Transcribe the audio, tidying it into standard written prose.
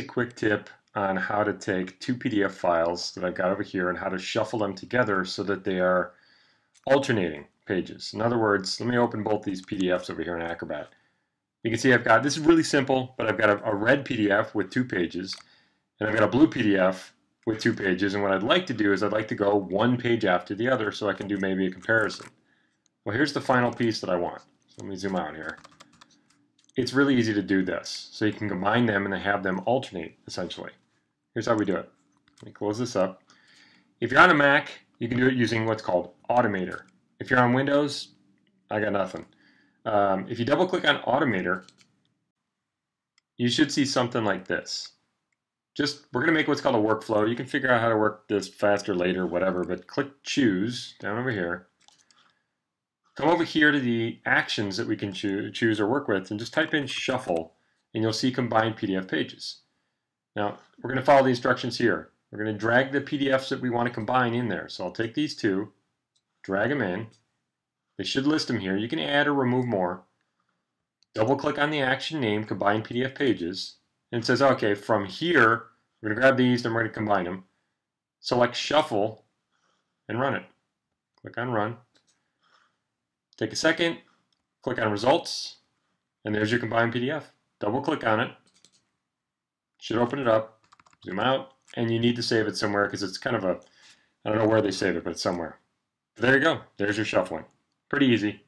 a quick tip on how to take two PDF files that I've got over here and how to shuffle them together so that they are alternating pages. In other words, let me open both these PDFs over here in Acrobat. You can see I've got, this is really simple, but I've got a red PDF with 2 pages, and I've got a blue PDF with 2 pages, and what I'd like to do is I'd like to go one page after the other so I can do maybe a comparison. Well, here's the final piece that I want. So let me zoom out here. It's really easy to do this. So you can combine them and have them alternate, essentially. Here's how we do it. Let me close this up. If you're on a Mac, you can do it using what's called Automator. If you're on Windows, I got nothing. If you double click on Automator, you should see something like this. We're going to make what's called a workflow. You can figure out how to work this faster later, whatever, but click Choose down over here. Come over here to the actions that we can choose or work with, and just type in shuffle, and you'll see combined PDF pages. Now, we're going to follow the instructions here. We're going to drag the PDFs that we want to combine in there. So I'll take these two, drag them in. They should list them here. You can add or remove more. Double-click on the action name, combine PDF pages, and it says, okay, from here, we're going to grab these, then we're going to combine them. Select shuffle and run it. Click on Run. Take a second, click on results, and there's your combined PDF. Double click on it, should open it up, zoom out, and you need to save it somewhere because it's kind of a, I don't know where they save it, but it's somewhere. But there you go, there's your shuffling. Pretty easy.